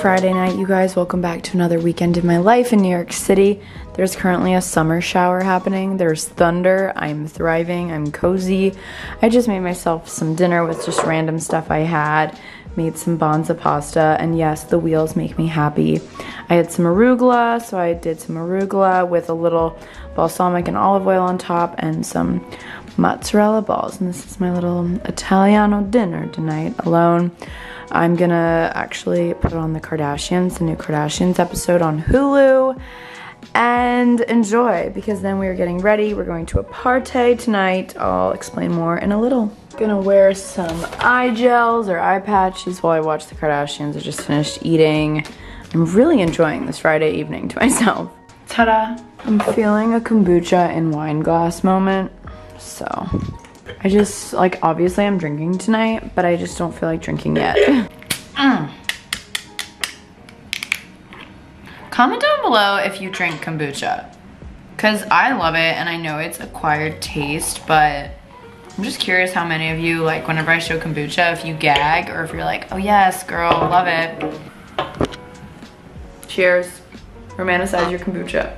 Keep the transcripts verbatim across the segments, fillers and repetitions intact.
Friday night, you guys. Welcome back to another weekend in my life in New York City. There's currently a summer shower happening. There's thunder. I'm thriving. I'm cozy. I just made myself some dinner with just random stuff I had. Made some bonza pasta, and yes, the wheels make me happy. I had some arugula, so I did some arugula with a little balsamic and olive oil on top and some mozzarella balls, and this is my little Italiano dinner tonight alone. I'm gonna actually put on the Kardashians, the new Kardashians episode on Hulu, and enjoy, because then we're getting ready. We're going to a party tonight. I'll explain more in a little. Gonna wear some eye gels or eye patches while I watch the Kardashians. I just finished eating. I'm really enjoying this Friday evening to myself. Ta-da! I'm feeling a kombucha in wine glass moment, so. I just, like, obviously I'm drinking tonight, but I just don't feel like drinking yet. Mm. Comment down below if you drink kombucha, because I love it and I know it's acquired taste, but I'm just curious how many of you, like, whenever I show kombucha, if you gag or if you're like, oh yes, girl, love it. Cheers. Romanticize your kombucha.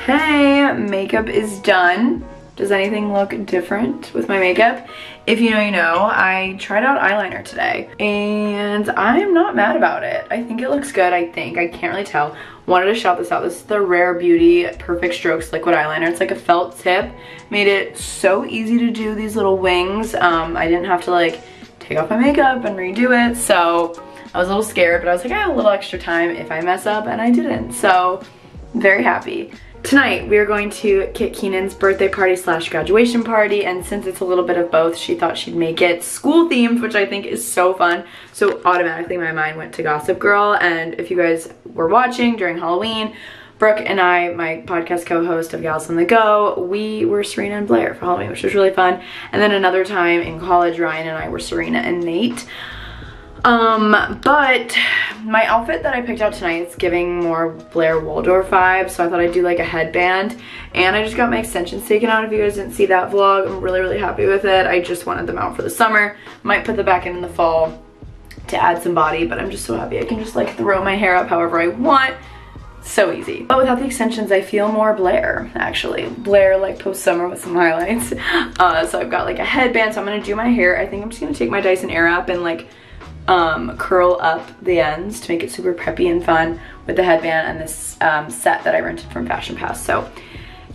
Hey, makeup is done. Does anything look different with my makeup? If you know, you know. I tried out eyeliner today and I'm not mad about it. I think it looks good, I think. I can't really tell. Wanted to shout this out. This is the Rare Beauty Perfect Strokes Liquid Eyeliner. It's like a felt tip. Made it so easy to do these little wings. Um, I didn't have to like take off my makeup and redo it. So I was a little scared, but I was like, I have a little extra time if I mess up, and I didn't. So very happy. Tonight, we are going to Kit Keenan's birthday party slash graduation party, and since it's a little bit of both, she thought she'd make it school-themed, which I think is so fun. So automatically my mind went to Gossip Girl, and if you guys were watching during Halloween, Brooke and I, my podcast co-host of Gals on the Go, we were Serena and Blair for Halloween, which was really fun. And then another time in college, Ryan and I were Serena and Nate. Um, but my outfit that I picked out tonight is giving more Blair Waldorf vibe, so I thought I'd do like a headband, and I just got my extensions taken out. If you guys didn't see that vlog, I'm really, really happy with it. I just wanted them out for the summer. Might put them back in in the fall to add some body, but I'm just so happy. I can just like throw my hair up however I want. So easy. But without the extensions, I feel more Blair, actually. Blair, like, post-summer with some highlights. Uh, so I've got like a headband, so I'm gonna do my hair. I think I'm just gonna take my Dyson Airwrap and like um curl up the ends to make it super preppy and fun with the headband and this um set that I rented from Fashion Pass. So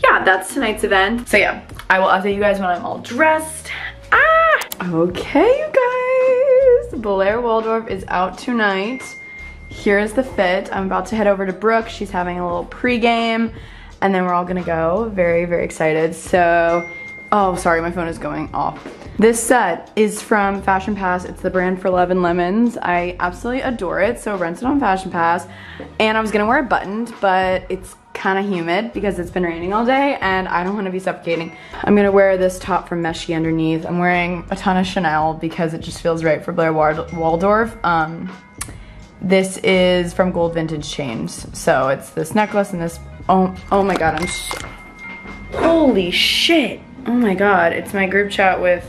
yeah, that's tonight's event. So yeah, I will update you guys when I'm all dressed. Ah, okay, you guys, Blair Waldorf is out tonight. Here is the fit. I'm about to head over to Brooke. She's having a little pregame, and then we're all gonna go. Very, very excited. So oh, sorry, my phone is going off. This set is from Fashion Pass. It's the brand for Love and Lemons. I absolutely adore it, so rent it on Fashion Pass. And I was gonna wear it buttoned, but it's kinda humid because it's been raining all day and I don't wanna be suffocating. I'm gonna wear this top from Meshy underneath. I'm wearing a ton of Chanel because it just feels right for Blair Waldorf. Um, this is from Gold Vintage Chains. So it's this necklace and this, oh, oh my God, I'm so, holy shit. Oh my God, it's my group chat with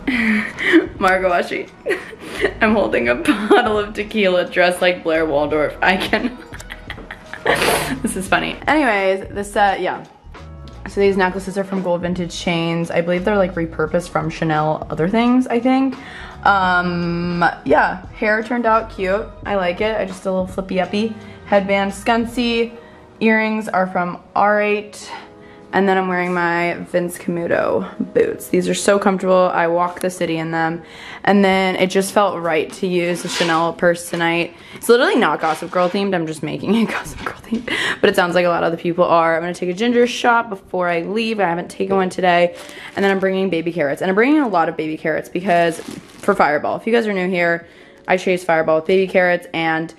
Margo Washi. I'm holding a bottle of tequila dressed like Blair Waldorf. I can, this is funny. Anyways, this set, uh, yeah. So these necklaces are from Gold Vintage Chains. I believe they're like repurposed from Chanel other things, I think. Um, yeah, hair turned out cute. I like it, I just did a little flippy-uppy. Headband scunsy, earrings are from R eight. And then I'm wearing my Vince Camuto boots. These are so comfortable. I walk the city in them. And then it just felt right to use the Chanel purse tonight. It's literally not Gossip Girl themed. I'm just making it Gossip Girl themed. But it sounds like a lot of other people are. I'm going to take a ginger shot before I leave. I haven't taken one today. And then I'm bringing baby carrots. And I'm bringing a lot of baby carrots because for Fireball. If you guys are new here, I chase Fireball with baby carrots. And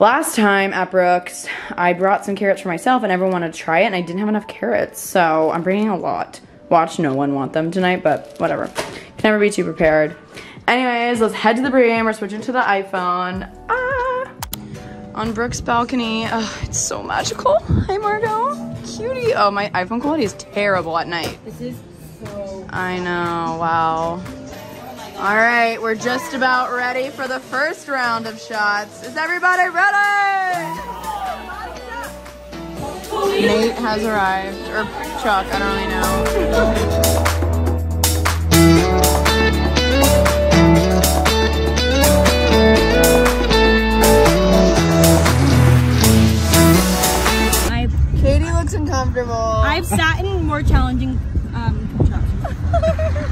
last time at Brooks, I brought some carrots for myself and everyone wanted to try it, and I didn't have enough carrots, so I'm bringing a lot. Watch no one want them tonight, but whatever. Can never be too prepared. Anyways, let's head to the pregame. We're switching to the iPhone. Ah! On Brooks' balcony. Oh, it's so magical. Hi, Margo. Cutie. Oh, my iPhone quality is terrible at night. This is so... I know. Wow. All right, we're just about ready for the first round of shots. Is everybody ready? Nate has arrived, or Chuck, I don't really know. Katie looks uncomfortable. I've sat in more challenging um, contraptions.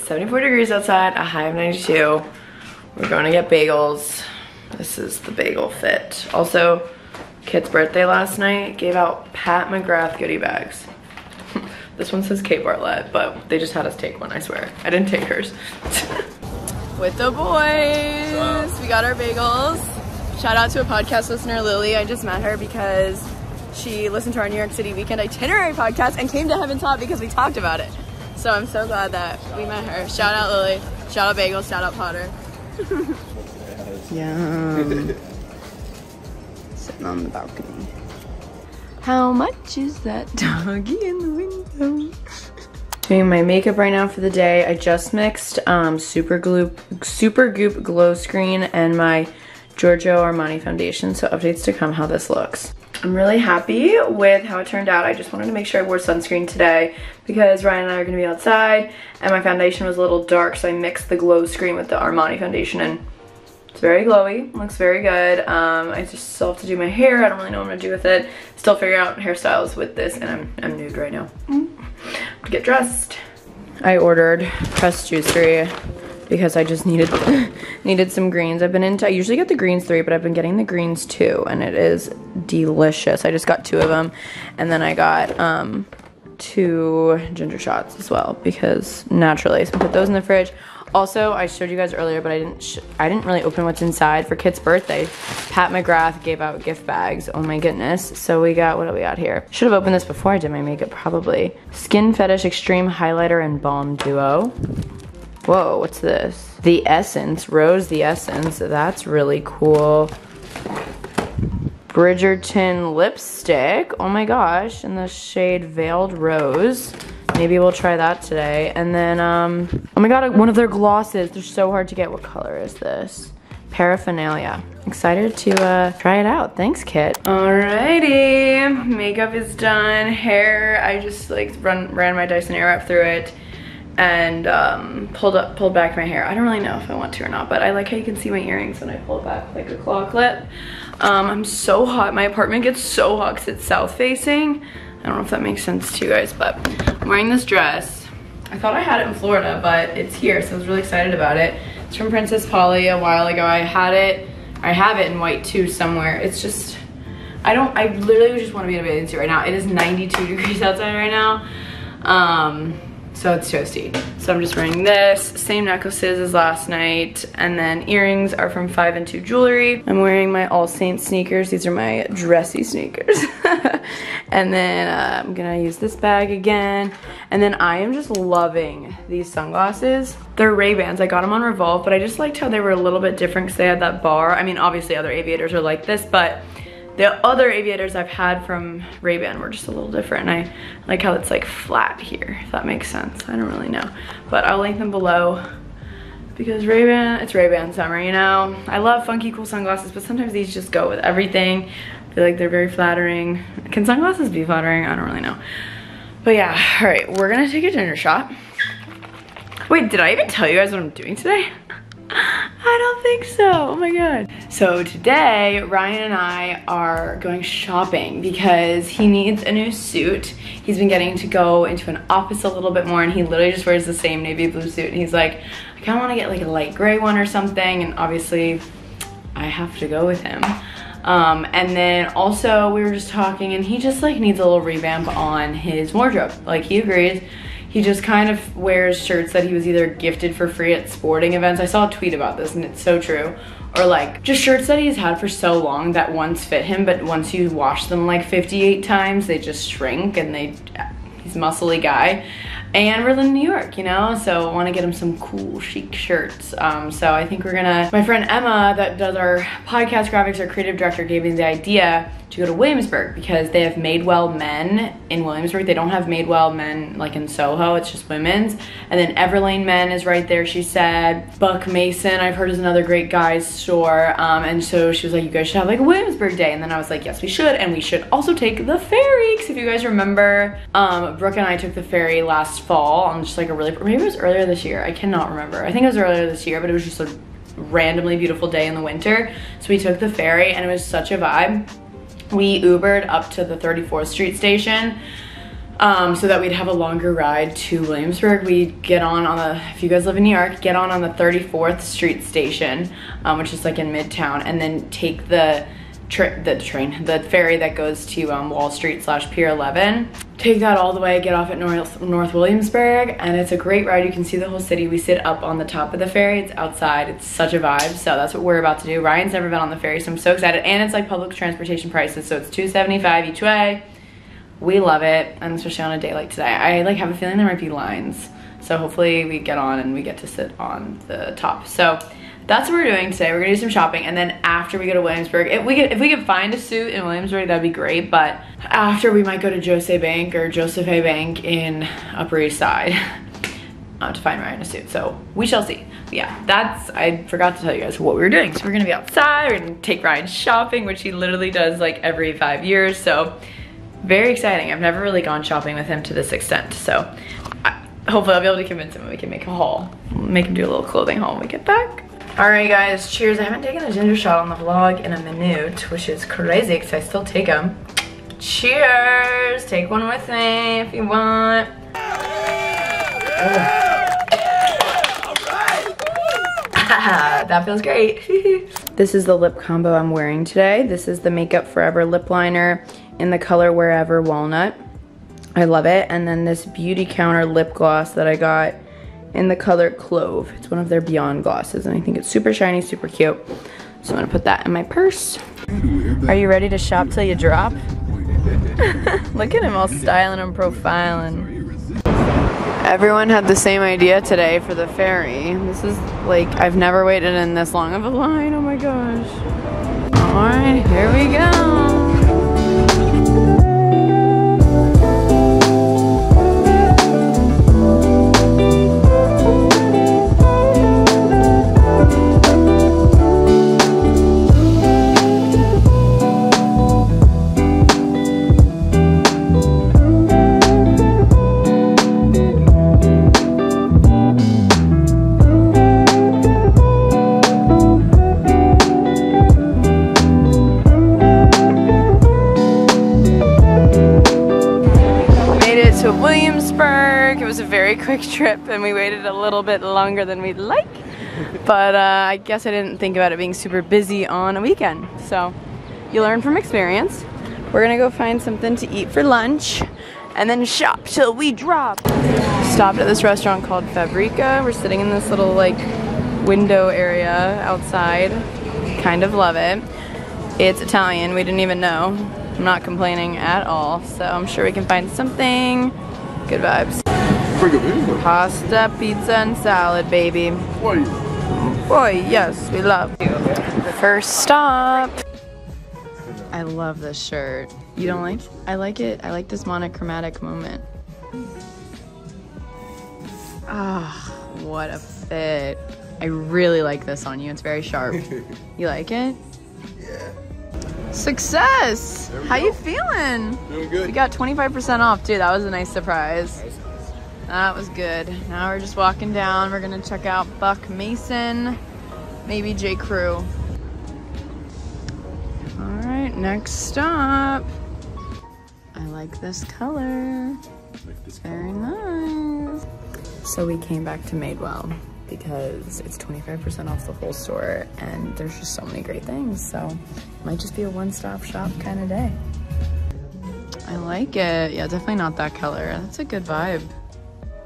seventy-four degrees outside, a high of ninety-two. We're going to get bagels. This is the bagel fit. Also, Kit's birthday last night gave out Pat McGrath goodie bags. This one says Kate Bartlett, but they just had us take one, I swear. I didn't take hers. With the boys, we got our bagels. Shout out to a podcast listener, Lily. I just met her because she listened to our New York City Weekend Itinerary podcast and came to Heaven's Hot because we talked about it. So I'm so glad that we met her. Shout out Lily, shout out Bagel, shout out Potter. Yum. Sitting on the balcony. How much is that doggy in the window? Doing my makeup right now for the day. I just mixed um, Supergoop, Supergoop Glow Screen and my Giorgio Armani foundation, so updates to come how this looks. I'm really happy with how it turned out. I just wanted to make sure I wore sunscreen today because Ryan and I are gonna be outside and my foundation was a little dark, so I mixed the glow screen with the Armani foundation and it's very glowy, looks very good. Um, I just still have to do my hair. I don't really know what I'm gonna do with it. Still figuring out hairstyles with this and I'm, I'm nude right now. Mm-hmm. To get dressed. I ordered pressed juicery because I just needed needed some greens. I've been into, I usually get the greens three, but I've been getting the greens two, and it is delicious. I just got two of them, and then I got um, two ginger shots as well, because naturally, so I put those in the fridge. Also, I showed you guys earlier, but I didn't sh I didn't really open what's inside for Kit's birthday. Pat McGrath gave out gift bags, oh my goodness. So we got, what do we got here? Should have opened this before I did my makeup, probably. Skin Fetish Extreme Highlighter and Balm Duo. Whoa, what's this? The Essence, Rose the Essence, that's really cool. Bridgerton lipstick, oh my gosh, in the shade Veiled Rose. Maybe we'll try that today. And then, um, oh my god, one of their glosses, they're so hard to get. What color is this? Paraphernalia. Excited to uh, try it out. Thanks, Kit. Alrighty, makeup is done. Hair, I just like run, ran my Dyson Airwrap through it. And um, pulled up, pulled back my hair. I don't really know if I want to or not, but I like how you can see my earrings when I pull it back like a claw clip. Um, I'm so hot. My apartment gets so hot because it's south facing. I don't know if that makes sense to you guys, but I'm wearing this dress. I thought I had it in Florida, but it's here, so I was really excited about it. It's from Princess Polly a while ago. I had it, I have it in white too somewhere. It's just, I don't, I literally just want to be in a bathing suit right now. It is ninety-two degrees outside right now. Um, So it's toasty. So I'm just wearing this, same necklaces as last night, and then earrings are from five and two Jewelry. I'm wearing my All Saints sneakers. These are my dressy sneakers. And then uh, I'm gonna use this bag again. And then I am just loving these sunglasses. They're Ray-Bans. I got them on Revolve, but I just liked how they were a little bit different because they had that bar. I mean, obviously other aviators are like this, but the other aviators I've had from Ray-Ban were just a little different. And I like how it's like flat here, if that makes sense. I don't really know. But I'll link them below because Ray-Ban, it's Ray-Ban summer, you know? I love funky, cool sunglasses, but sometimes these just go with everything. I feel like they're very flattering. Can sunglasses be flattering? I don't really know. But yeah, all right, we're gonna take a dinner shot. Wait, did I even tell you guys what I'm doing today? I don't think so, oh my God. So today, Ryan and I are going shopping because he needs a new suit. He's been getting to go into an office a little bit more, and he literally just wears the same navy blue suit, and he's like, I kinda wanna get like a light gray one or something, and obviously I have to go with him. Um, and then also we were just talking, and he just like needs a little revamp on his wardrobe. Like he agrees. He just kind of wears shirts that he was either gifted for free at sporting events. I saw a tweet about this and it's so true. Or like just shirts that he's had for so long that once fit him, but once you wash them like fifty-eight times, they just shrink and they, he's a muscly guy. And we're in New York, you know? So I wanna get him some cool chic shirts. Um, so I think we're gonna, my friend Emma that does our podcast graphics, our creative director, gave me the idea to go to Williamsburg because they have Madewell men in Williamsburg. They don't have Madewell men like in SoHo, it's just women's. And then Everlane men is right there, she said. Buck Mason, I've heard, is another great guys store. Um, and so she was like, you guys should have like a Williamsburg day. And then I was like, yes, we should. And we should also take the ferry. Cause if you guys remember, um, Brooke and I took the ferry last fall on just like a really, maybe it was earlier this year. I cannot remember. I think it was earlier this year, but it was just a randomly beautiful day in the winter. So we took the ferry and it was such a vibe. We Ubered up to the thirty-fourth street station um, so that we'd have a longer ride to Williamsburg. We'd get on on the, if you guys live in New York, get on on the thirty-fourth street station, um, which is like in Midtown, and then take the Tra the train, the ferry that goes to um, Wall Street slash Pier eleven. Take that all the way, get off at North, North Williamsburg, and it's a great ride. You can see the whole city. We sit up on the top of the ferry. It's outside. It's such a vibe. So that's what we're about to do. Ryan's never been on the ferry, so I'm so excited. And it's like public transportation prices, so it's two seventy-five each way. We love it, and especially on a day like today. I like have a feeling there might be lines. So hopefully we get on and we get to sit on the top. So that's what we're doing today. We're gonna do some shopping, and then after we go to Williamsburg, if we could, if we could find a suit in Williamsburg, that'd be great, but after we might go to Joseph A. Bank or Joseph A. Bank in Upper East Side uh, to find Ryan a suit, so we shall see. But yeah, that's, I forgot to tell you guys what we were doing. So we're gonna be outside, we're gonna take Ryan shopping, which he literally does like every five years, so very exciting. I've never really gone shopping with him to this extent, so I, hopefully I'll be able to convince him and we can make a haul, make him do a little clothing haul when we get back. All right, guys, cheers. I haven't taken a ginger shot on the vlog in a minute, which is crazy because I still take them. Cheers. Take one with me if you want. Yeah, yeah, all right. That feels great. This is the lip combo I'm wearing today. This is the Makeup Forever lip liner in the color Wherever Walnut. I love it. And then this Beauty Counter lip gloss that I got in the color Clove. It's one of their Beyond glosses, and I think it's super shiny, super cute. So I'm gonna put that in my purse. Are you ready to shop till you drop? Look at him all styling and profiling. Everyone had the same idea today for the ferry. This is like, I've never waited in this long of a line, oh my gosh. All right, here we go. Quick trip, and we waited a little bit longer than we'd like, but uh, I guess I didn't think about it being super busy on a weekend, so you learn from experience. We're gonna go find something to eat for lunch and then shop till we drop. Stopped at this restaurant called Fabrica. We're sitting in this little like window area outside. Kind of love it. It's Italian, we didn't even know. I'm not complaining at all, so I'm sure we can find something. Good vibes. Pasta, pizza, and salad, baby. Boy. Boy, yes, we love you. First stop. I love this shirt. You don't like? I like it. I like this monochromatic moment. Ah, oh, what a fit. I really like this on you. It's very sharp. You like it? Yeah. Success! How go. You feeling? Doing good. We got twenty-five percent off, too. That was a nice surprise. That was good. Now we're just walking down. We're gonna check out Buck Mason. maybe J. Crew. All right, next stop. I like this color. Like this Very color. nice. So we came back to Madewell because it's twenty-five percent off the whole store and there's just so many great things. So it might just be a one-stop shop kind of day. I like it. Yeah, definitely not that color. That's a good vibe.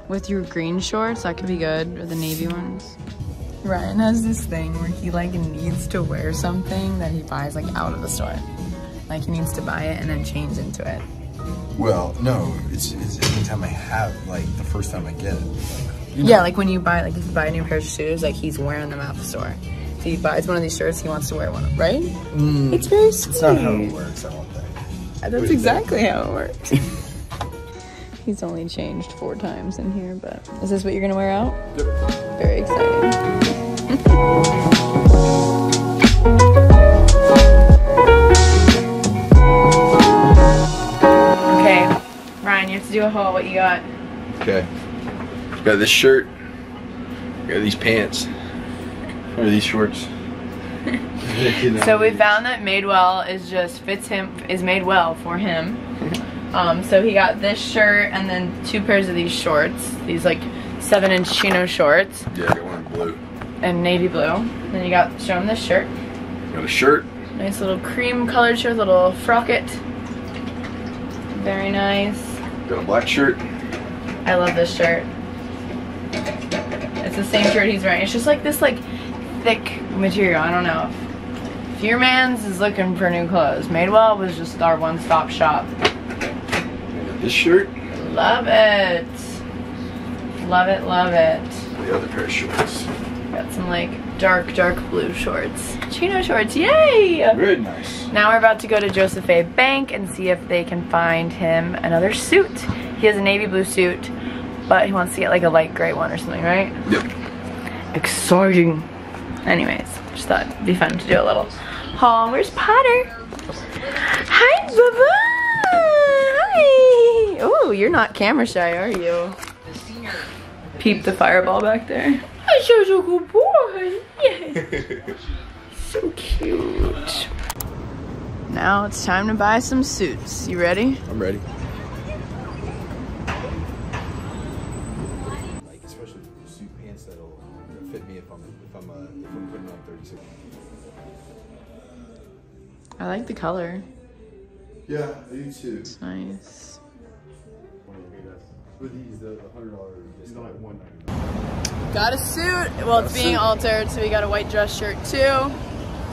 With your green shorts, that could be good, or the navy ones. Ryan has this thing where he like needs to wear something that he buys like out of the store. Like he needs to buy it and then change into it. Well, no, it's, it's anytime I have, like the first time I get it. You know? Yeah, like when you buy, like if you buy a new pair of shoes, like he's wearing them out the store. If he buys one of these shirts, he wants to wear one, right? Mm, it's very sweet. That's not how it works, I don't think. That's exactly how it works. He's only changed four times in here, but is this what you're gonna wear out? Yep. Very exciting. Okay, Ryan, you have to do a haul. What you got? Okay. Got this shirt. Got these pants. Or these shorts. So we found that Madewell is just fits him, is made well for him. Um, so he got this shirt and then two pairs of these shorts, these like seven inch chino shorts. Yeah, I got one in blue. And navy blue. Then you got, show him this shirt. Got a shirt. Nice little cream colored shirt, little frocket. Very nice. Got a black shirt. I love this shirt. It's the same shirt he's wearing. It's just like this like thick material. I don't know if If your man's is looking for new clothes, Madewell was just our one-stop shop. This shirt. Love it. Love it, love it. The other pair of shorts. Got some like dark, dark blue shorts. Chino shorts, yay! Very nice. Now we're about to go to Joseph A. Bank and see if they can find him another suit. He has a navy blue suit, but he wants to get like a light gray one or something, right? Yep. Exciting. Anyways, just thought it'd be fun to do a little haul. Where's Potter? Hi, Baba! Hi! Oh, you're not camera shy, are you? Peep the fireball back there. That's such a good boy! Yeah. So cute. Now it's time to buy some suits. You ready? I'm ready. I like the color. Yeah, I do too. It's nice. Got a suit. Well, it's being altered, so we got a white dress shirt too.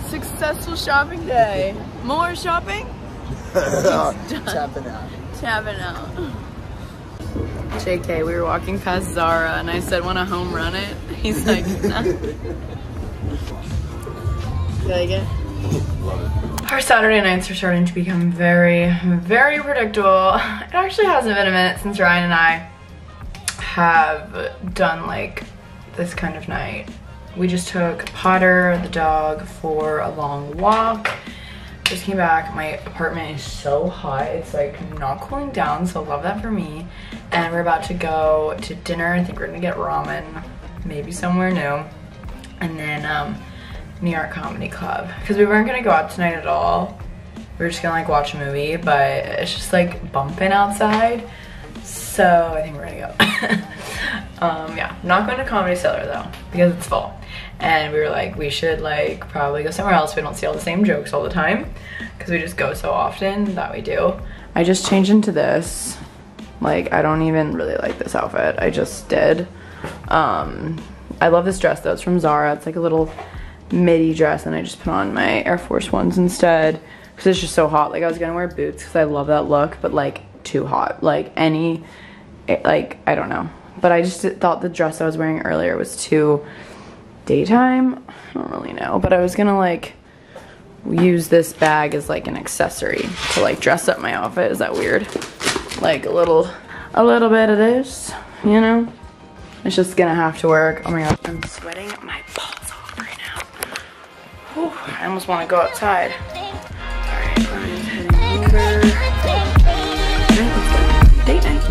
Successful shopping day. More shopping? Tapping out. Tapping out. J K, we were walking past Zara, and I said, "Want to home run it?" He's like, nah. You like it? Love it. Our Saturday nights are starting to become very, very predictable. It actually hasn't been a minute since Ryan and I have done like this kind of night. We just took Potter, the dog, for a long walk. Just came back. My apartment is so hot. It's like not cooling down, so love that for me. And we're about to go to dinner. I think we're gonna get ramen, maybe somewhere new. And then, um, New York Comedy Club, because we weren't gonna go out tonight at all. We were just gonna like watch a movie, but it's just like bumping outside, so I think we're gonna go. um, yeah, not going to Comedy Cellar though because it's full, and we were like we should like probably go somewhere else. We don't see all the same jokes all the time because we just go so often that we do. I just changed into this. Like I don't even really like this outfit. I just did. Um, I love this dress though. It's from Zara. It's like a little midi dress and I just put on my Air Force Ones instead because it's just so hot. Like I was gonna wear boots because I love that look, but like too hot. Like any, it, like I don't know. But I just thought the dress I was wearing earlier was too daytime. I don't really know. But I was gonna like use this bag as like an accessory to like dress up my outfit. Is that weird? Like a little, a little bit of this, you know? It's just gonna have to work. Oh my gosh, I'm sweating my balls off right now. Ooh, I almost want to go outside. Alright, Ryan's heading over. Alright, let's go. Date night.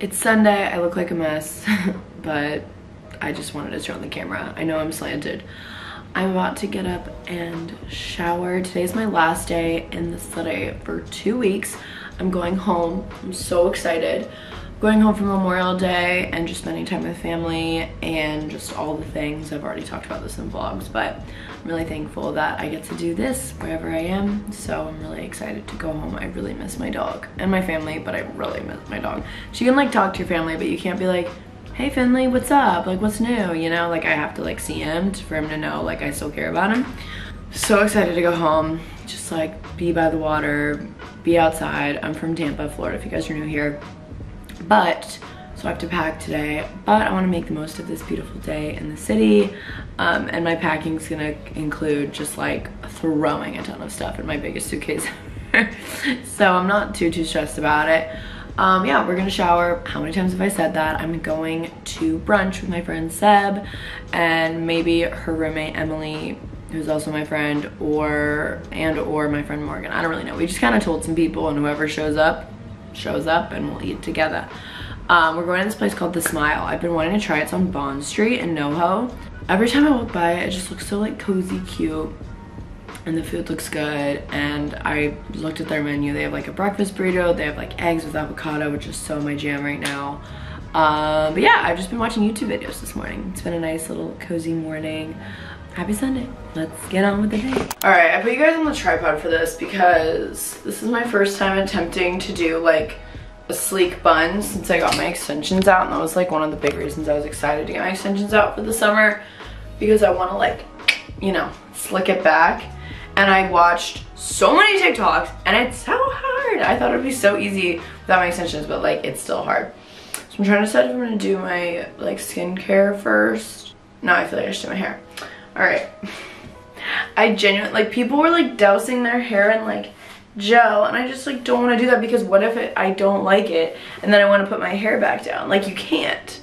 It's Sunday, I look like a mess, but I just wanted to turn on the camera. I know I'm slanted. I'm about to get up and shower. Today's my last day in the city for two weeks. I'm going home, I'm so excited. Going home from Memorial Day and just spending time with family and just all the things. I've already talked about this in vlogs, but I'm really thankful that I get to do this wherever I am. So I'm really excited to go home. I really miss my dog and my family, but I really miss my dog. She can like talk to your family, but you can't be like, hey Finley, what's up? Like what's new? You know, like I have to like see him for him to know like I still care about him. So excited to go home. Just like be by the water, be outside. I'm from Tampa, Florida, if you guys are new here. But so I have to pack today, but I want to make the most of this beautiful day in the city, um, and my packing's gonna include just like throwing a ton of stuff in my biggest suitcase. So I'm not too too stressed about it. Um, yeah, we're gonna shower. How many times have I said that? I'm going to brunch with my friend Seb and maybe her roommate Emily, who's also my friend, or and or my friend Morgan. I don't really know. We just kind of told some people, and whoever shows up shows up, and we'll eat together. Um, we're going to this place called The Smile. I've been wanting to try it. It's on Bond Street in NoHo. Every time I walk by it, it just looks so like cozy, cute, and the food looks good. And I looked at their menu. They have like a breakfast burrito. They have like eggs with avocado, which is so my jam right now. Um, but yeah, I've just been watching YouTube videos this morning. It's been a nice little cozy morning. Happy Sunday. Let's get on with the day. All right, I put you guys on the tripod for this because this is my first time attempting to do like a sleek bun since I got my extensions out, and that was like one of the big reasons I was excited to get my extensions out for the summer, because I want to like, you know, slick it back. And I watched so many TikToks, and it's so hard. I thought it'd be so easy without my extensions, but like it's still hard. So I'm trying to decide if I'm gonna do my like skincare first. No, I feel like I should do my hair. All right, I genuinely, like people were like dousing their hair in like gel, and I just like don't want to do that because what if it, I don't like it and then I want to put my hair back down? Like you can't.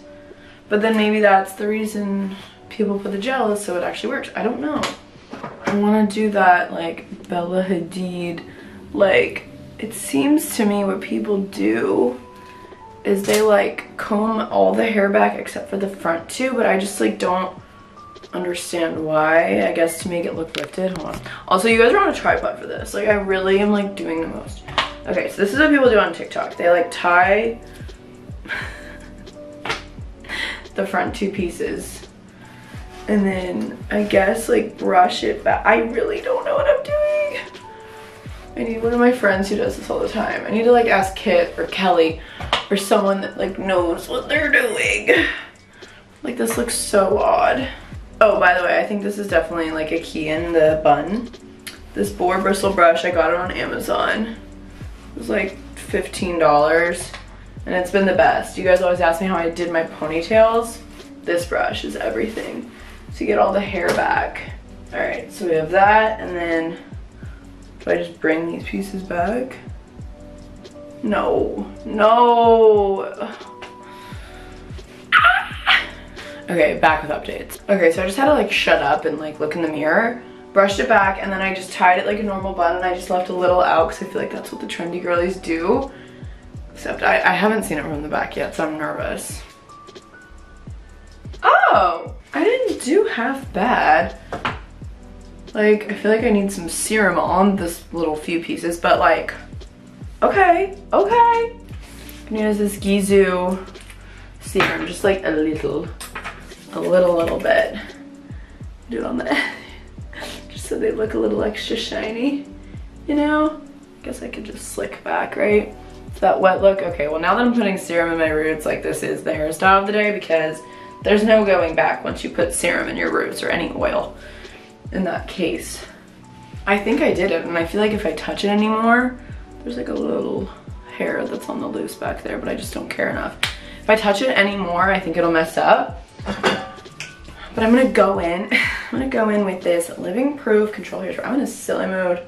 But then maybe that's the reason people put the gel is so it actually works. I don't know. I want to do that like Bella Hadid, like it seems to me what people do is they like comb all the hair back except for the front two, but I just like don't understand why. I guess to make it look lifted. Hold on. Also, you guys are on a tripod for this. Like I really am like doing the most. Okay, so this is what people do on TikTok. They like tie the front two pieces and then I guess like brush it back. I really don't know what I'm doing. I need one of my friends who does this all the time. I need to like ask Kit or Kelly or someone that like knows what they're doing. Like this looks so odd. Oh, by the way, I think this is definitely like a key in the bun. This boar bristle brush, I got it on Amazon. It was like fifteen dollars and it's been the best. You guys always ask me how I did my ponytails. This brush is everything to get all the hair back. All right, so we have that, and then do I just bring these pieces back? No, no. Okay, back with updates. Okay, so I just had to like shut up and like look in the mirror, brushed it back, and then I just tied it like a normal bun and I just left a little out because I feel like that's what the trendy girlies do. Except I, I haven't seen it from the back yet, so I'm nervous. Oh, I didn't do half bad. Like, I feel like I need some serum on this little few pieces, but like, okay, okay. I'm gonna use this Gizu serum, just like a little. A little, little bit. Do it on the end. Just so they look a little extra shiny, you know? I guess I could just slick back, right? It's that wet look. Okay, well now that I'm putting serum in my roots, like this is the hairstyle of the day because there's no going back once you put serum in your roots or any oil in that case. I think I did it, and I feel like if I touch it anymore, there's like a little hair that's on the loose back there, but I just don't care enough. If I touch it anymore, I think it'll mess up. But I'm gonna go in, I'm gonna go in with this Living Proof Control Hair Spray. I'm in a silly mood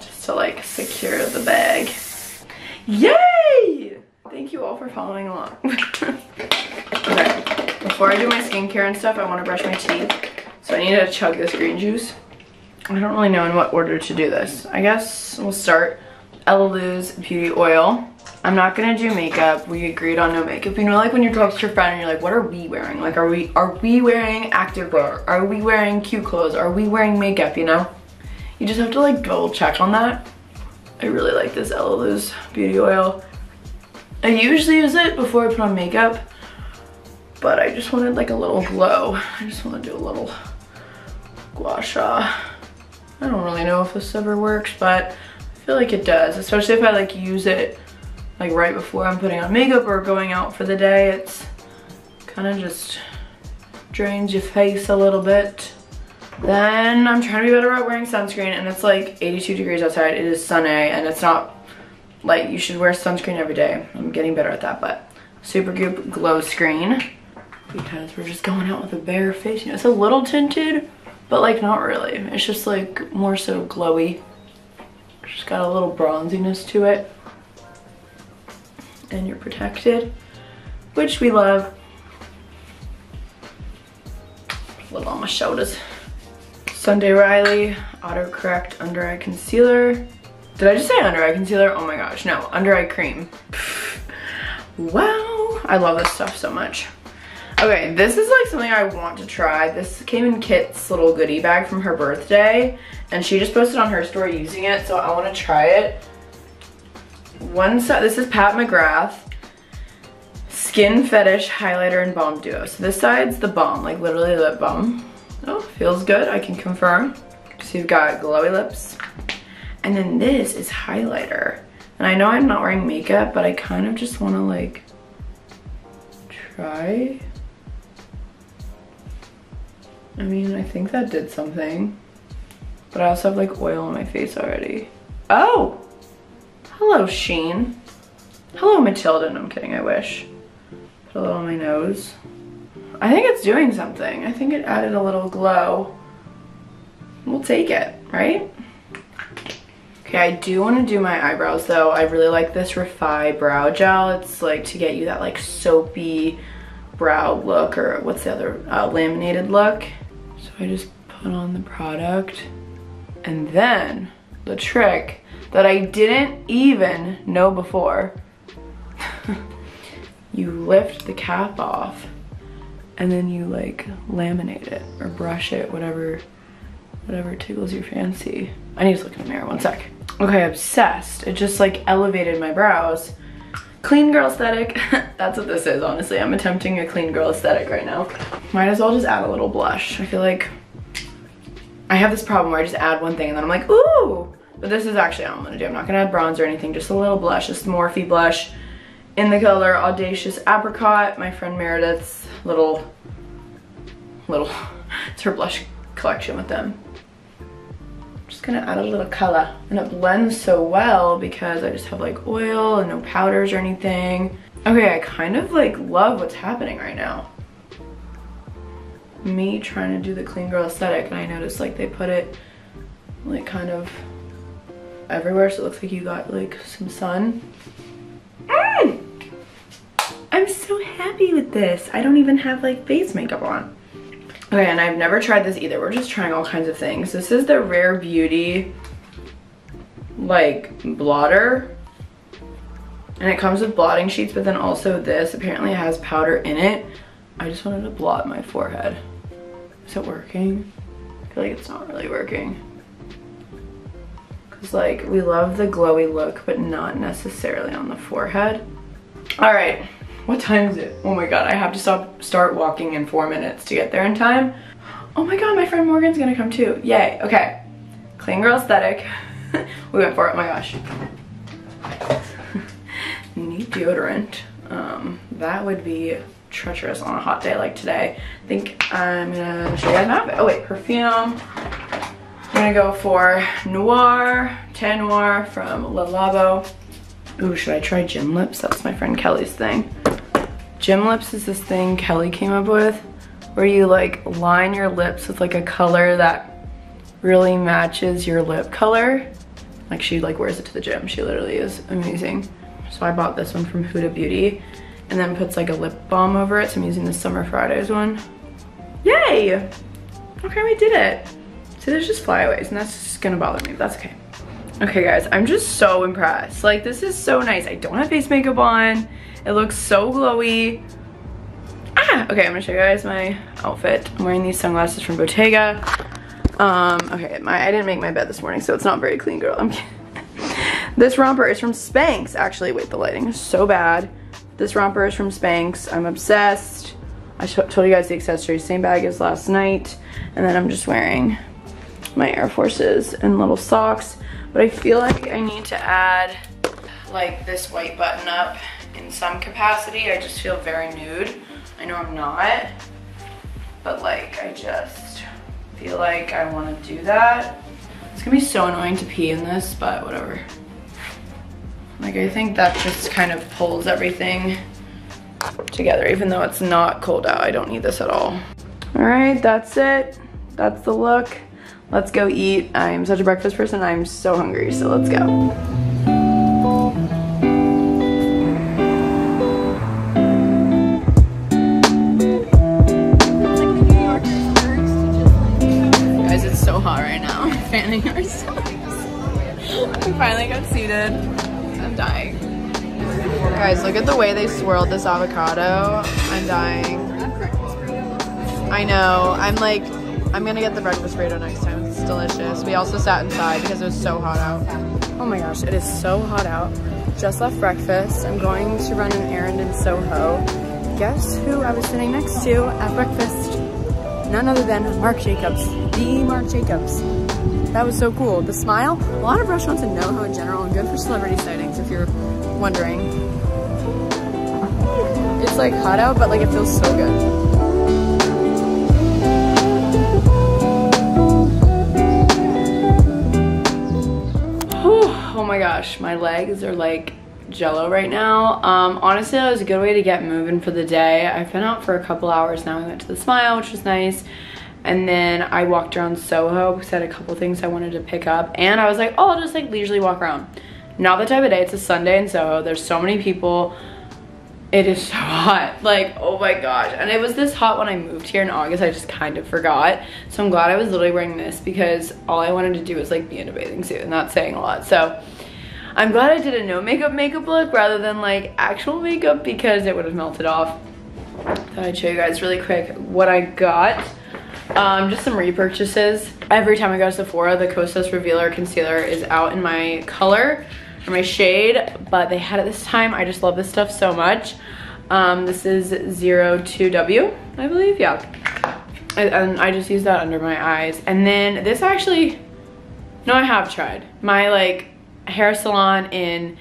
just to like secure the bag. Yay! Thank you all for following along. Okay, before I do my skincare and stuff, I wanna brush my teeth. So I need to chug this green juice. I don't really know in what order to do this. I guess we'll start Ella Luz Beauty Oil. I'm not gonna do makeup. We agreed on no makeup. You know, like when you talk to your friend and you're like, what are we wearing? Like, are we are we wearing activewear? Are we wearing cute clothes? Are we wearing makeup, you know? You just have to like double check on that. I really like this Ella Luz beauty oil. I usually use it before I put on makeup, but I just wanted like a little glow. I just wanna do a little gua sha. I don't really know if this ever works, but I feel like it does, especially if I like use it like right before I'm putting on makeup or going out for the day. It's kind of just drains your face a little bit. Then I'm trying to be better at wearing sunscreen, and it's like eighty-two degrees outside. It is sunny, and it's not like you should wear sunscreen every day. I'm getting better at that, but Supergoop Glow Screen, because we're just going out with a bare face. You know, it's a little tinted, but like not really. It's just like more so glowy. It's just got a little bronziness to it. And you're protected, which we love. A little on my shoulders. Sunday Riley Autocorrect Under Eye Concealer. Did I just say under eye concealer? Oh my gosh, no, under eye cream. Wow, I love this stuff so much. Okay, this is like something I want to try. This came in Kit's little goodie bag from her birthday, and she just posted on her story using it, so I wanna try it. One side, this is Pat McGrath Skin Fetish Highlighter and Balm Duo. So this side's the balm, like literally lip balm. Oh, feels good, I can confirm. So you've got glowy lips. And then this is highlighter. And I know I'm not wearing makeup, but I kind of just wanna like try. I mean, I think that did something. But I also have like oil on my face already. Oh! Hello, Sheen. Hello, Matilda. No, I'm kidding, I wish. Put a little on my nose. I think it's doing something. I think it added a little glow. We'll take it, right? Okay, I do want to do my eyebrows though. I really like this Refi Brow Gel. It's like to get you that like soapy brow look, or what's the other, uh, laminated look. So I just put on the product. And then the trick that I didn't even know before. You lift the cap off and then you like laminate it or brush it, whatever whatever tickles your fancy. I need to look in the mirror, one sec. Okay, obsessed. It just like elevated my brows. Clean girl aesthetic. That's what this is, honestly. I'm attempting a clean girl aesthetic right now. Might as well just add a little blush. I feel like I have this problem where I just add one thing and then I'm like, ooh. But this is actually all I'm gonna do. I'm not gonna add bronze or anything, just a little blush, just Morphe blush in the color Audacious Apricot, my friend Meredith's little, little, it's her blush collection with them. I'm just gonna add a little color. And it blends so well because I just have like oil and no powders or anything. Okay, I kind of like love what's happening right now. Me trying to do the clean girl aesthetic, and I noticed like they put it like kind of everywhere, so it looks like you got like some sun. Mm! I'm so happy with this. I don't even have like face makeup on. Okay, and I've never tried this either. We're just trying all kinds of things. This is the Rare Beauty like blotter, and it comes with blotting sheets, but then also this apparently has powder in it. I just wanted to blot my forehead. Is it working? I feel like it's not really working. Like, we love the glowy look, but not necessarily on the forehead. All right, what time is it? Oh my God, I have to stop, start walking in four minutes to get there in time. Oh my God, my friend Morgan's gonna come too. Yay, okay. Clean girl aesthetic. We went for it, oh my gosh. Need deodorant. Um, that would be treacherous on a hot day like today. I think I'm gonna show you guys my outfit. Oh wait, perfume. I'm gonna go for Noir, Tan Noir from Le Labo. Ooh, should I try Gym Lips? That's my friend Kelly's thing. Gym Lips is this thing Kelly came up with where you like line your lips with like a color that really matches your lip color. Like she like wears it to the gym. She literally is amazing. So I bought this one from Huda Beauty and then puts like a lip balm over it. So I'm using the Summer Fridays one. Yay! Okay, we did it. So there's just flyaways, and that's just gonna bother me, but that's okay. Okay guys, I'm just so impressed. Like, this is so nice. I don't have face makeup on. It looks so glowy. Ah! Okay, I'm gonna show you guys my outfit. I'm wearing these sunglasses from Bottega. Um, okay, my I didn't make my bed this morning, so it's not very clean, girl. I'm kidding. This romper is from Spanx. Actually, wait, the lighting is so bad. This romper is from Spanx. I'm obsessed. I told you guys the accessories. Same bag as last night. And then I'm just wearing my Air Forces and little socks. But I feel like I need to add like this white button up in some capacity. I just feel very nude. I know I'm not, but like I just feel like I want to do that. It's gonna be so annoying to pee in this, but whatever. Like, I think that just kind of pulls everything together. Even though it's not cold out, I don't need this at all. All right, that's it. That's the look. Let's go eat. I am such a breakfast person. I'm so hungry, so let's go. Guys, it's so hot right now. We're fanning ourselves. We finally got seated. I'm dying. Guys, look at the way they swirled this avocado. I'm dying. I know. I'm like... I'm gonna get the breakfast burrito next time. It's delicious. We also sat inside because it was so hot out. Oh my gosh, it is so hot out. Just left breakfast. I'm going to run an errand in Soho. Guess who I was sitting next to at breakfast? None other than Marc Jacobs. The Marc Jacobs. That was so cool. The Smile. A lot of restaurants in NoHo in general, and good for celebrity sightings if you're wondering. It's like hot out, but like it feels so good. Oh my gosh, my legs are like jello right now. Um, honestly, that was a good way to get moving for the day. I've been out for a couple hours now. We went to the Smile, which was nice. And then I walked around Soho because I had a couple things I wanted to pick up. And I was like, oh, I'll just like leisurely walk around. Not the type of day. It's a Sunday in Soho. There's so many people. It is so hot. Like, oh my gosh. And it was this hot when I moved here in August. I just kind of forgot. So I'm glad I was literally wearing this because all I wanted to do was like be in a bathing suit, and that's saying a lot. So I'm glad I did a no makeup makeup look rather than like actual makeup because it would have melted off. Thought I'd show you guys really quick what I got. Um, just some repurchases. Every time I go to Sephora, the Kosas Revealer Concealer is out in my color. For my shade, but they had it this time. I just love this stuff so much. Um, this is zero two W, I believe, yeah. And I just use that under my eyes. And then this actually, no, I have tried. My like hair salon in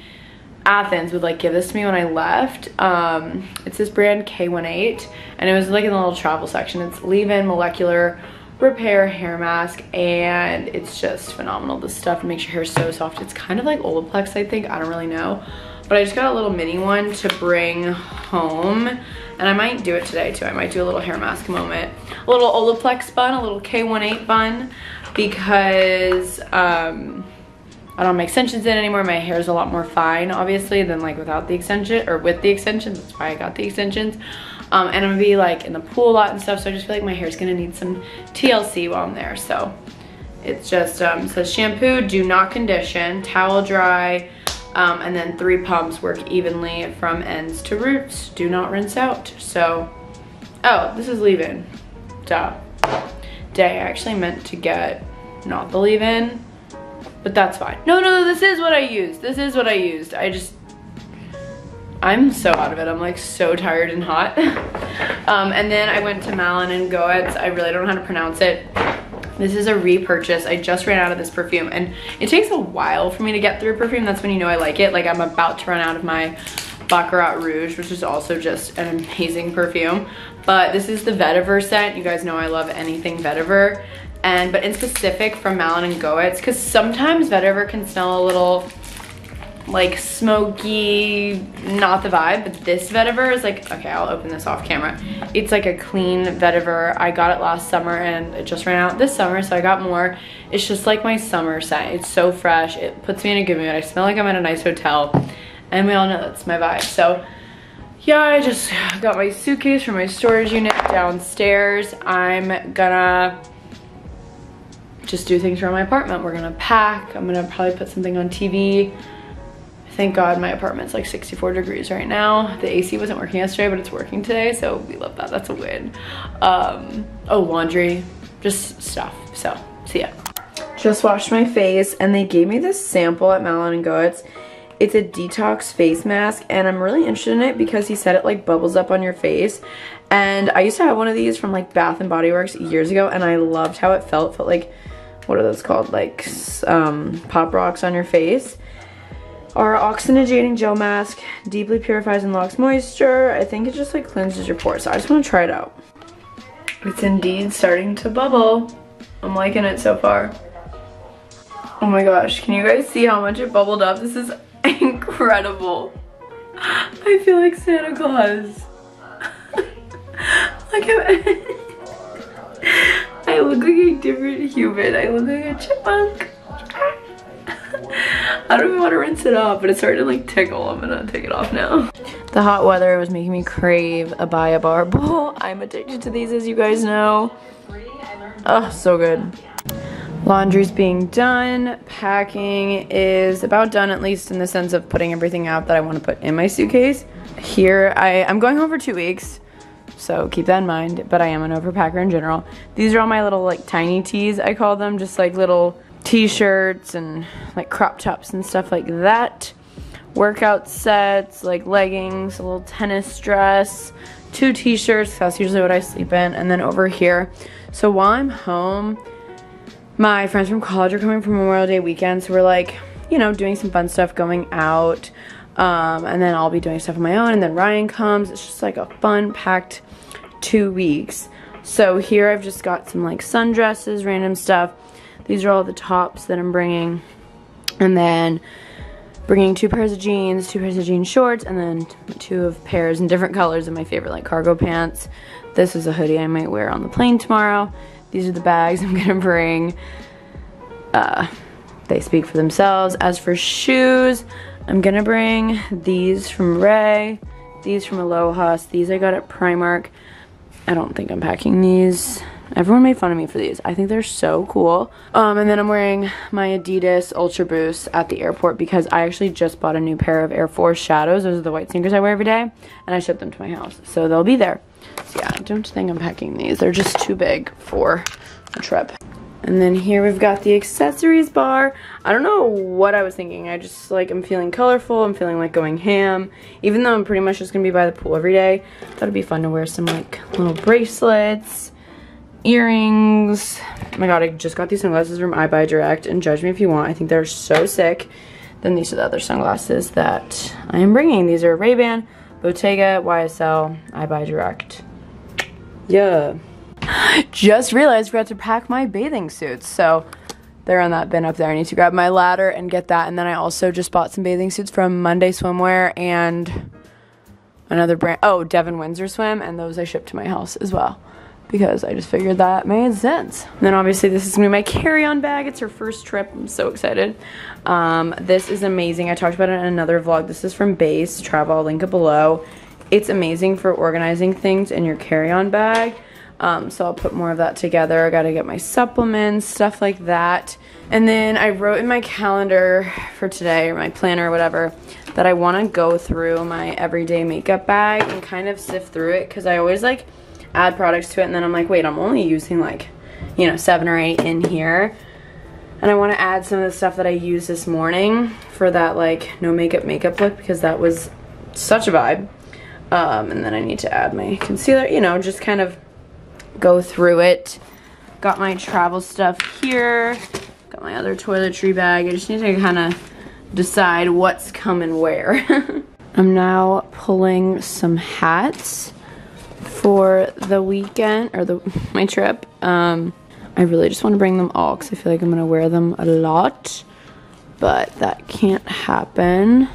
Athens would like give this to me when I left. Um, it's this brand K eighteen, and it was like in the little travel section. It's leave-in molecular repair hair mask, and it's just phenomenal. This stuff makes your hair so soft. It's kind of like Olaplex, I think. I don't really know, but I just got a little mini one to bring home, and I might do it today too. I might do a little hair mask moment, a little Olaplex bun, a little K eighteen bun, because um I don't have my extensions in anymore. My hair is a lot more fine obviously than like without the extension or with the extensions. That's why I got the extensions. Um, and I'm gonna be like in the pool a lot and stuff, so I just feel like my hair's gonna need some T L C while I'm there. So it's just, um, it says shampoo, do not condition, towel dry, um, and then three pumps, work evenly from ends to roots, do not rinse out. So, oh, this is leave-in, duh. Day, I actually meant to get not the leave-in, but that's fine. No, no, this is what I used, this is what I used, I just, I'm so out of it. I'm like so tired and hot. um, and then I went to Malin and Goetz. I really don't know how to pronounce it. This is a repurchase. I just ran out of this perfume, and it takes a while for me to get through perfume. That's when you know I like it. Like, I'm about to run out of my Baccarat Rouge, which is also just an amazing perfume. But this is the vetiver scent. You guys know I love anything vetiver. And, but in specific from Malin and Goetz, because sometimes vetiver can smell a little like smoky, not the vibe, but this vetiver is like, okay, I'll open this off camera. It's like a clean vetiver. I got it last summer and it just ran out this summer, so I got more. It's just like my summer scent. It's so fresh. It puts me in a good mood. I smell like I'm at a nice hotel, and we all know that's my vibe. So yeah, I just got my suitcase from my storage unit downstairs. I'm gonna just do things around my apartment. We're gonna pack. I'm gonna probably put something on T V. Thank God my apartment's like sixty-four degrees right now. The A C wasn't working yesterday, but it's working today, so we love that. That's a win. Um, oh, laundry, just stuff. So, see ya. Just washed my face, and they gave me this sample at Malin and Goetz. It's a detox face mask, and I'm really interested in it because he said it like bubbles up on your face. And I used to have one of these from like Bath and Body Works years ago, and I loved how it felt. Felt like, what are those called? Like um, pop rocks on your face. Our oxygenating gel mask deeply purifies and locks moisture. I think it just like cleanses your pores. So I just want to try it out. It's indeed starting to bubble. I'm liking it so far. Oh my gosh, can you guys see how much it bubbled up? This is incredible. I feel like Santa Claus. Like I, I look like a different human. I look like a chipmunk. I don't even want to rinse it off, but it's starting to like tickle. I'm gonna take it off now. The hot weather was making me crave a Baobab bowl. I'm addicted to these, as you guys know. Oh, so good. Laundry's being done. Packing is about done, at least in the sense of putting everything out that I want to put in my suitcase. Here, I, I'm going home for two weeks, so keep that in mind, but I am an overpacker in general. These are all my little like tiny tees, I call them, just like little t-shirts and like crop tops and stuff like that. Workout sets, like leggings, a little tennis dress, two t-shirts, that's usually what I sleep in, and then over here. So while I'm home, my friends from college are coming for Memorial Day weekend, so we're like, you know, doing some fun stuff, going out, um, and then I'll be doing stuff on my own, and then Ryan comes. It's just like a fun, packed two weeks. So here I've just got some like sundresses, random stuff. These are all the tops that I'm bringing, and then bringing two pairs of jeans, two pairs of jean shorts, and then two of pairs in different colors of my favorite like cargo pants. This is a hoodie I might wear on the plane tomorrow. These are the bags I'm gonna bring. Uh, they speak for themselves. As for shoes, I'm gonna bring these from Ray, these from Aloha, these I got at Primark. I don't think I'm packing these. Everyone made fun of me for these. I think they're so cool. Um, and then I'm wearing my Adidas Ultra Boost at the airport because I actually just bought a new pair of Air Force Shadows. Those are the white sneakers I wear every day, and I shipped them to my house, so they'll be there. So yeah, I don't think I'm packing these. They're just too big for a trip. And then here we've got the accessories bar. I don't know what I was thinking. I just like, I'm feeling colorful. I'm feeling like going ham. Even though I'm pretty much just gonna be by the pool every day, I thought it'd be fun to wear some like little bracelets, earrings. Oh my god, I just got these sunglasses from iBuyDirect, and judge me if you want, I think they're so sick. Then these are the other sunglasses that I am bringing. These are Ray-Ban, Bottega, Y S L, iBuyDirect. Yeah. Just realized I forgot to pack my bathing suits, so they're on that bin up there. I need to grab my ladder and get that, and then I also just bought some bathing suits from Monday Swimwear and another brand, oh, Devin Windsor Swim, and those I shipped to my house as well, because I just figured that made sense. And then obviously this is gonna be my carry-on bag. It's her first trip, I'm so excited. Um, this is amazing, I talked about it in another vlog. This is from Base Travel, I'll link it below. It's amazing for organizing things in your carry-on bag. Um, so I'll put more of that together. I gotta get my supplements, stuff like that. And then I wrote in my calendar for today, or my planner or whatever, that I wanna go through my everyday makeup bag and kind of sift through it, because I always like, add products to it, and then I'm like, wait, I'm only using like, you know, seven or eight in here, and I want to add some of the stuff that I used this morning for that like no makeup makeup look, because that was such a vibe. Um, and then I need to add my concealer, you know, just kind of go through it. Got my travel stuff here, got my other toiletry bag. I just need to kind of decide what's coming where. I'm now pulling some hats for the weekend, or the my trip. um, I really just want to bring them all because I feel like I'm gonna wear them a lot, but that can't happen.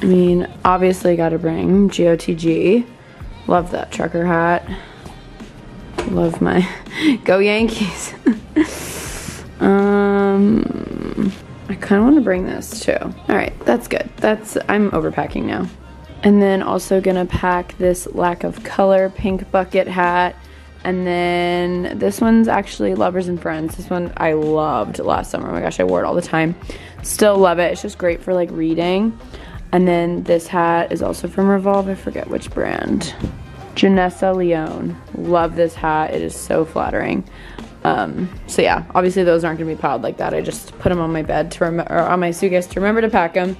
I mean, obviously gotta bring G O T G. Love that trucker hat. Love my Go Yankees. um, I kind of want to bring this too. All right, that's good. That's I'm overpacking now. And then also gonna pack this lack of color pink bucket hat, And then this one's actually Lovers and Friends. This one I loved last summer. Oh my gosh, I wore it all the time. Still love it. It's just great for like reading. And then this hat is also from Revolve. I forget which brand. Janessa Leone. Love this hat. It is so flattering. Um, so yeah, obviously those aren't going to be piled like that. I just put them on my bed to rem- or on my suitcase to remember to pack them.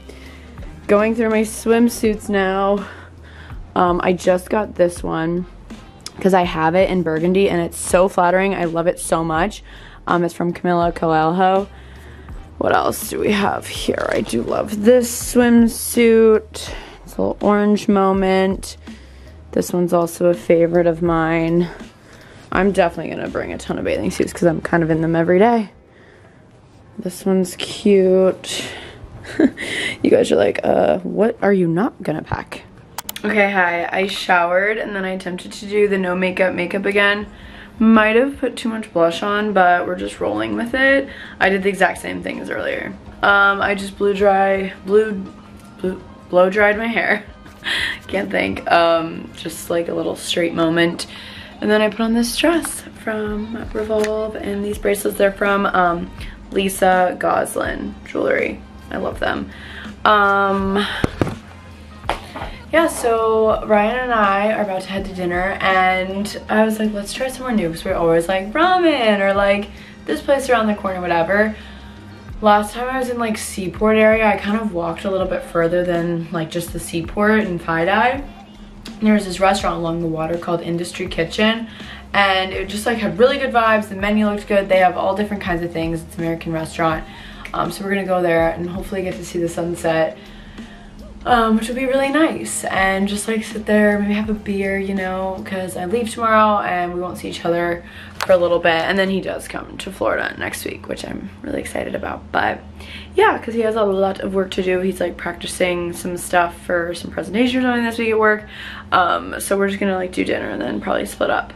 Going through my swimsuits now. Um, I just got this one because I have it in burgundy and it's so flattering. I love it so much. Um, it's from Camila Coelho. What else do we have here? I do love this swimsuit. It's a little orange moment. This one's also a favorite of mine. I'm definitely gonna bring a ton of bathing suits because I'm kind of in them every day. This one's cute. You guys are like, uh, what are you not gonna pack? Okay, hi. I showered and then I attempted to do the no makeup makeup again. Might have put too much blush on, but we're just rolling with it. I did the exact same thing as earlier. Um, I just blew dry, blew, blew blow dried my hair. Can't think. Um, just like a little straight moment. And then I put on this dress from Revolve, and these bracelets, they're from um, Lisa Goslin Jewelry. I love them. Um, yeah, so Ryan and I are about to head to dinner, and I was like, let's try somewhere new, because we're always like ramen or like this place around the corner, whatever. Last time I was in like Seaport area, I kind of walked a little bit further than like just the Seaport and Fidei. There was this restaurant along the water called Industry Kitchen, and it just like had really good vibes. The menu looked good. They have all different kinds of things. It's an American restaurant. Um, so we're gonna go there and hopefully get to see the sunset, um, which will be really nice. And just like sit there, maybe have a beer, you know, because I leave tomorrow and we won't see each other for a little bit. And then he does come to Florida next week, which I'm really excited about. But yeah, because he has a lot of work to do. He's like practicing some stuff for some presentation or something this week at work. Um, so we're just gonna like do dinner and then probably split up.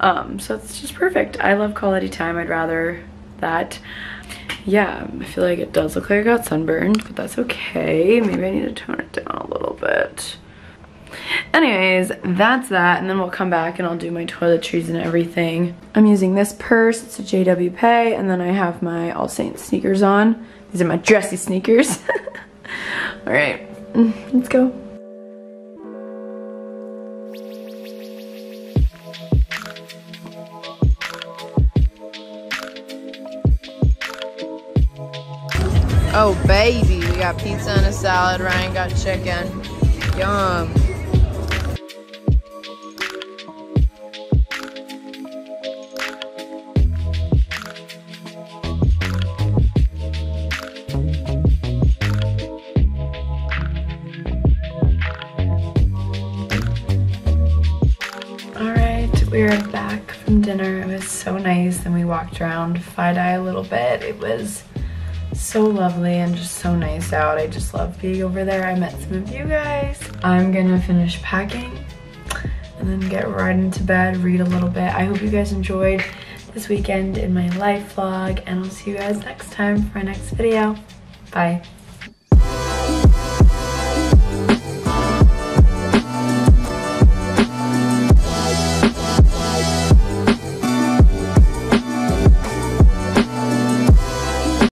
Um, so it's just perfect. I love quality time. I'd rather that. Yeah, I feel like it does look like I got sunburned, but that's okay. Maybe I need to tone it down a little bit. Anyways, that's that, and then we'll come back and I'll do my toiletries and everything. I'm using this purse, it's a J W Pay, and then I have my All Saints sneakers on. These are my dressy sneakers. All right, let's go. Oh baby, we got pizza and a salad. Ryan got chicken. Yum. All right, we are back from dinner. It was so nice, and we walked around Fidei a little bit. It was so lovely and just so nice out. I just love being over there. I met some of you guys. I'm gonna finish packing and then get right into bed, read a little bit. I hope you guys enjoyed this weekend in my life vlog, and I'll see you guys next time for my next video. Bye.